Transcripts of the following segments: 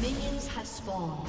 Minions have spawned.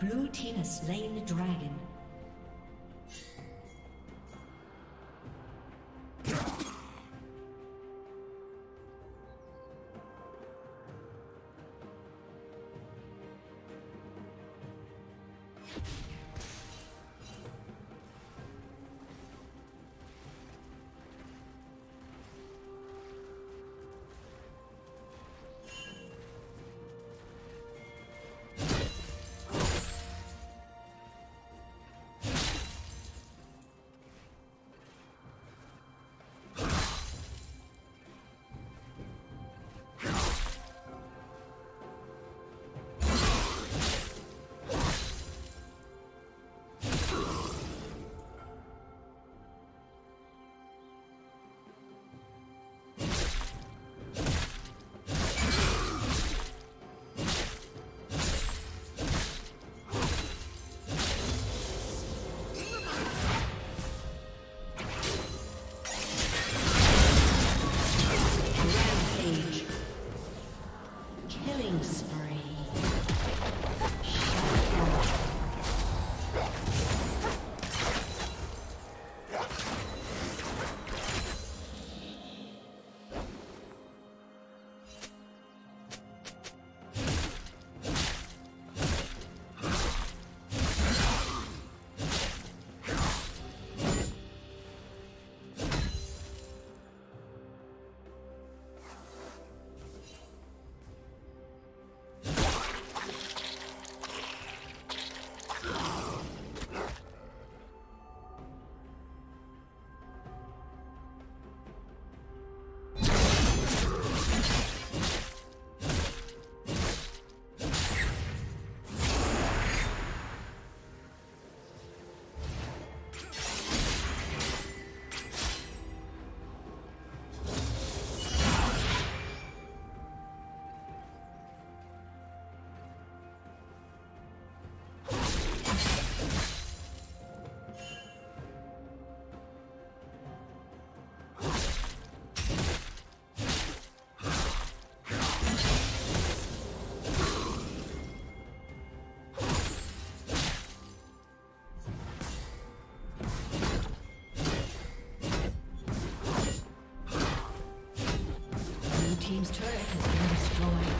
Blue team has slain the dragon. Team's turret has been destroyed.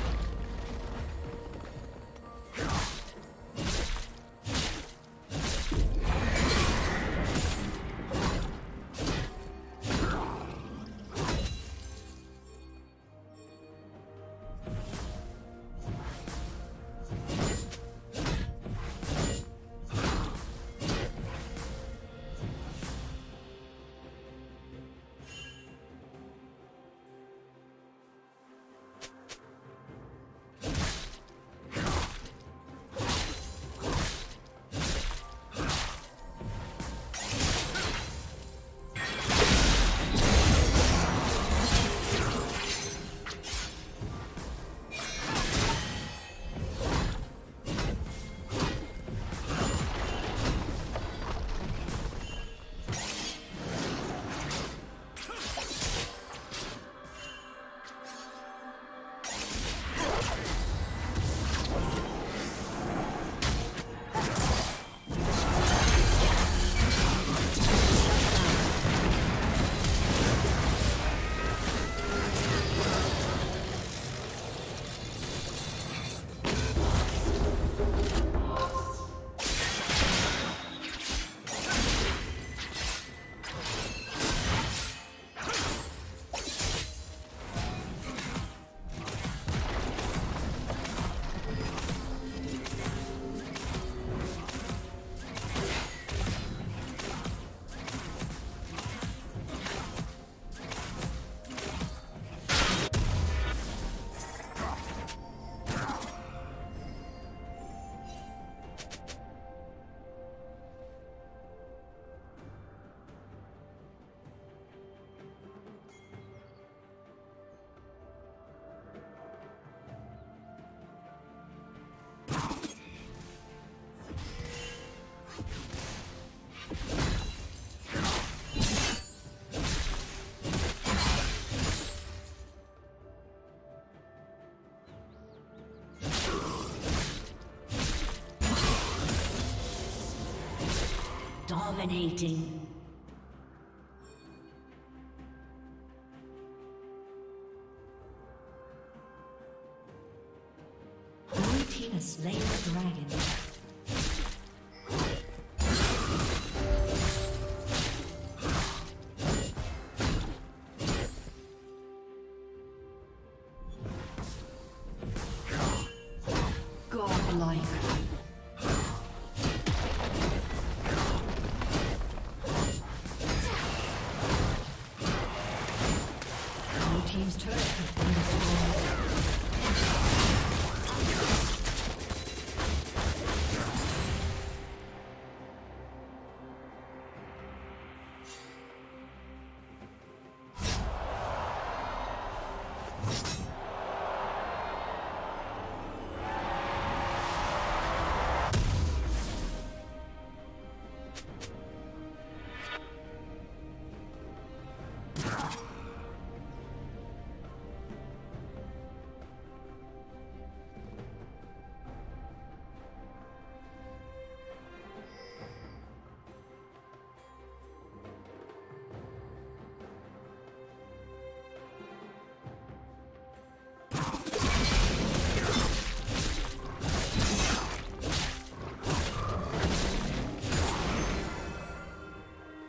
Dominating. Blue team has slain the dragon.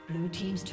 Blue team's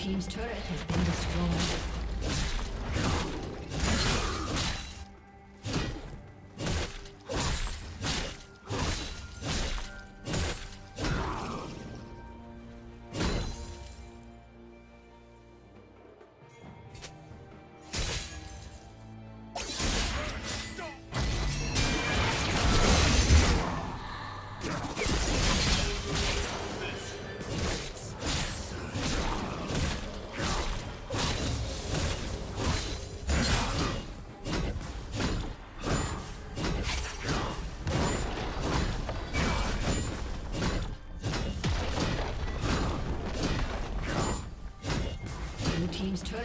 Team's turret has been destroyed. Team's turret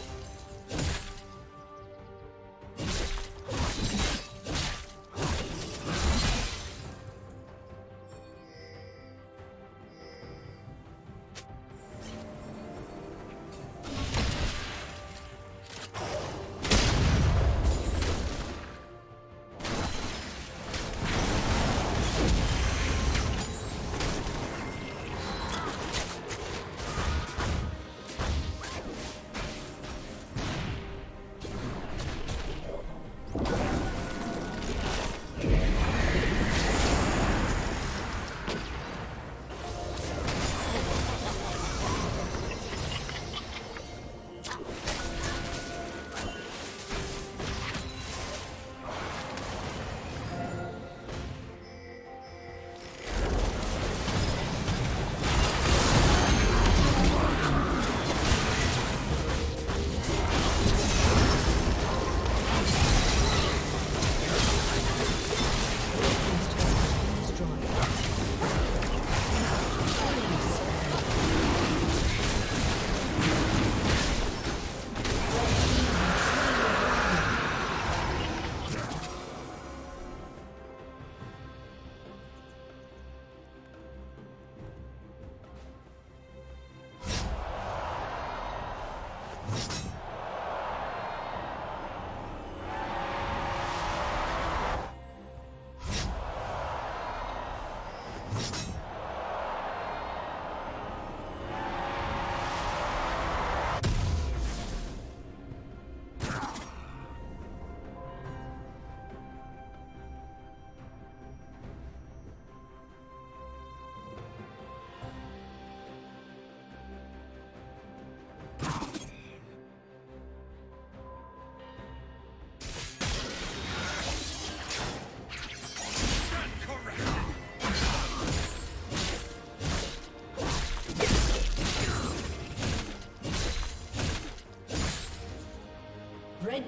Red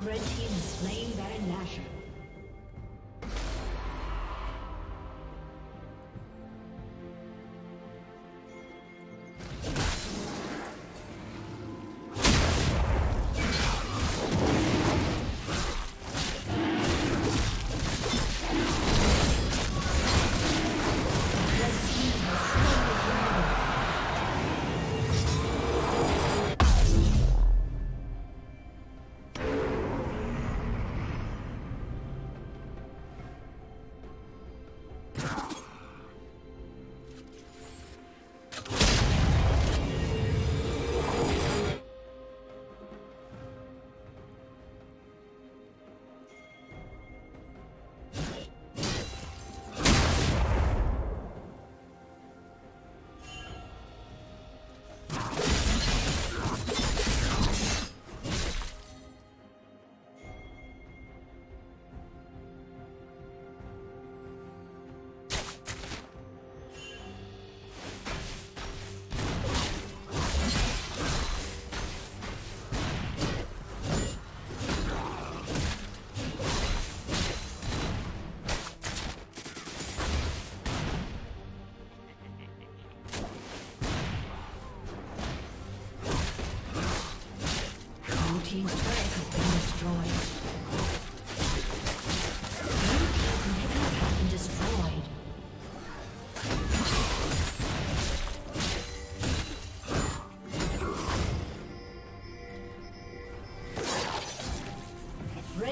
Red Team is slaying Baron Nashor.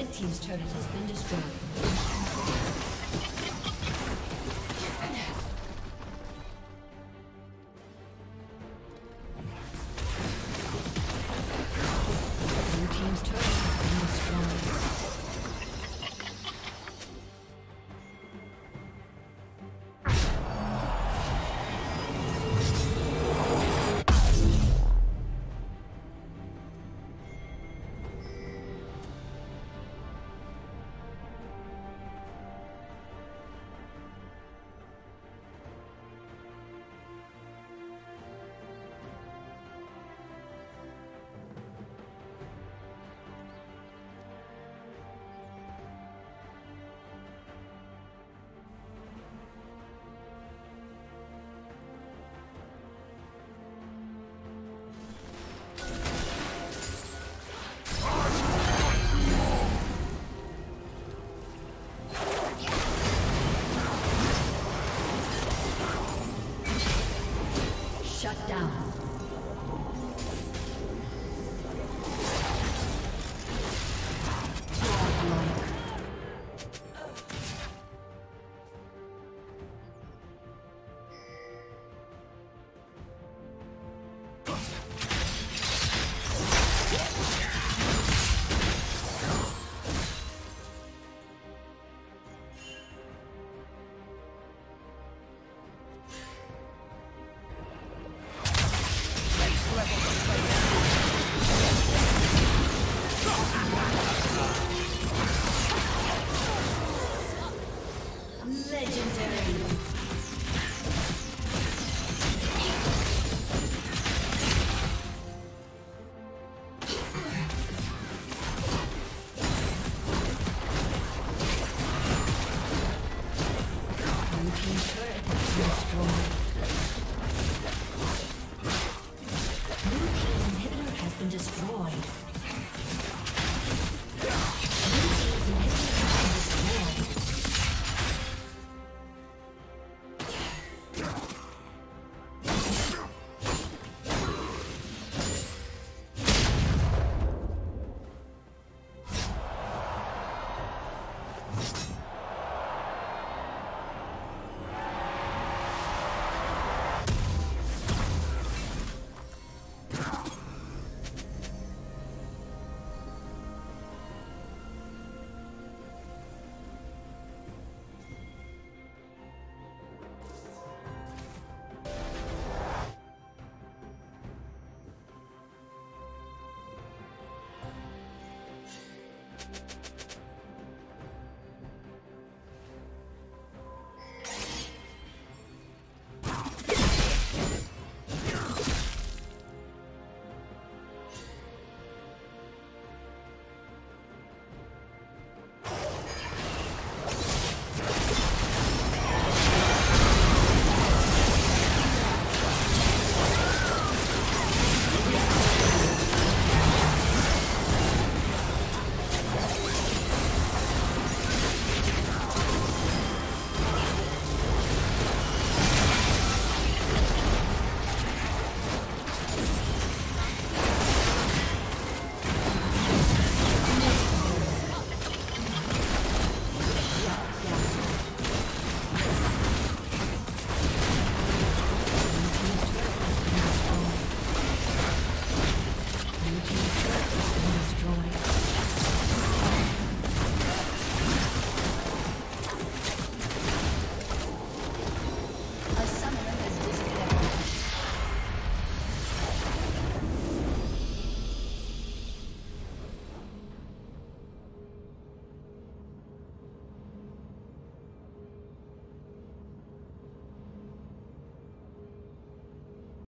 Red Team's turret has been destroyed.